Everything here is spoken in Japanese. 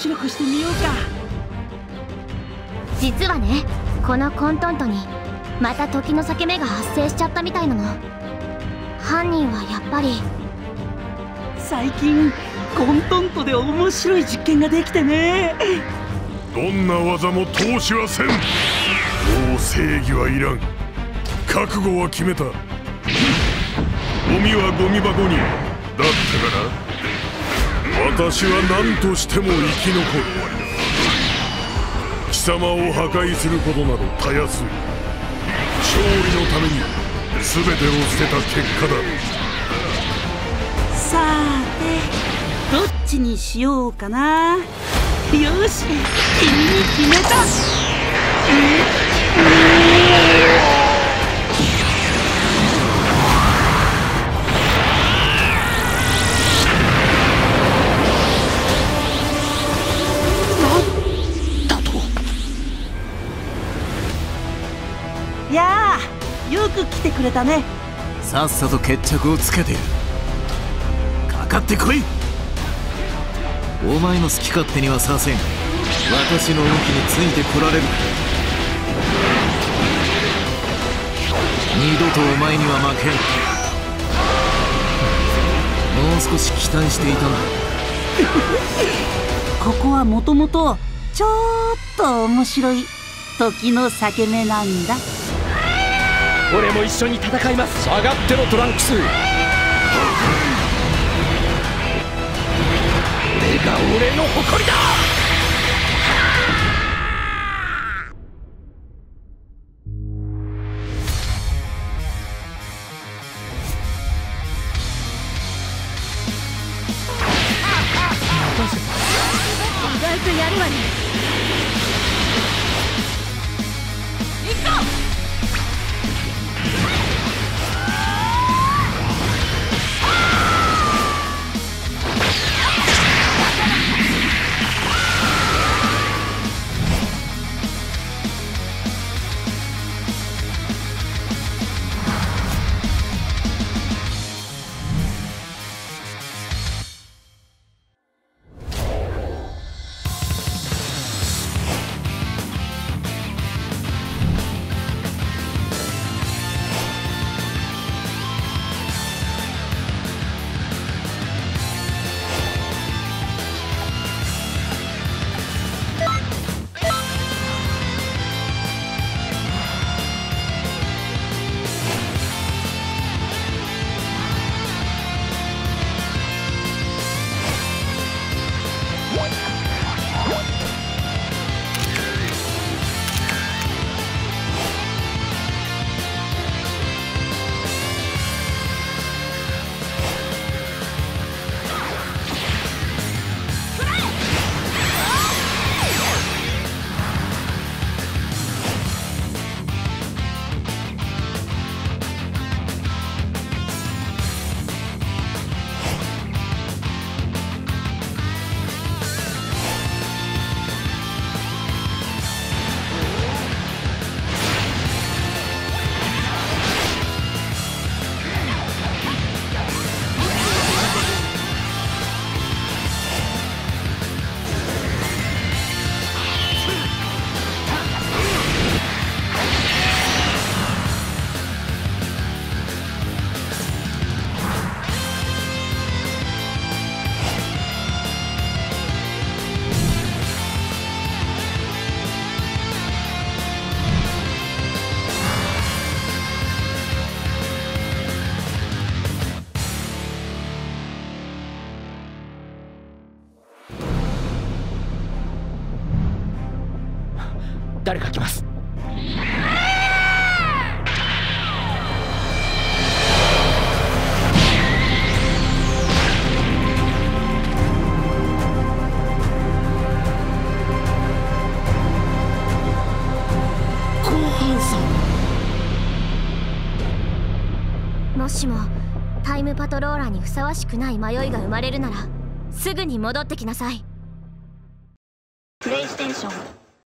白くしてみようか。実はね、この混沌とにまた時の裂け目が発生しちゃったみたいなの。犯人はやっぱり。最近混沌とで面白い実験ができてね。どんな技も通しはせん。もう正義はいらん。覚悟は決めた。ゴミはゴミ箱に。だったから私は何としても生き残る。貴様を破壊することなどたやすい。勝利のために全てを捨てた結果だ。さてどっちにしようかな。よし、君に決めた。やあ、よく来てくれたね。さっさと決着をつけてやる。かかってこい。お前の好き勝手にはさせん。私の動きについてこられる。二度とお前には負けん。もう少し期待していたな。ここはもともとちょっと面白い時の裂け目なんだ。俺も一緒に戦います。下がってろトランクス。俺が俺の誇りだ。意外とやるわね。行こう。誰か来ます。後半さん、もしもタイムパトローラーにふさわしくない迷いが生まれるならすぐに戻ってきなさい。プレイステーション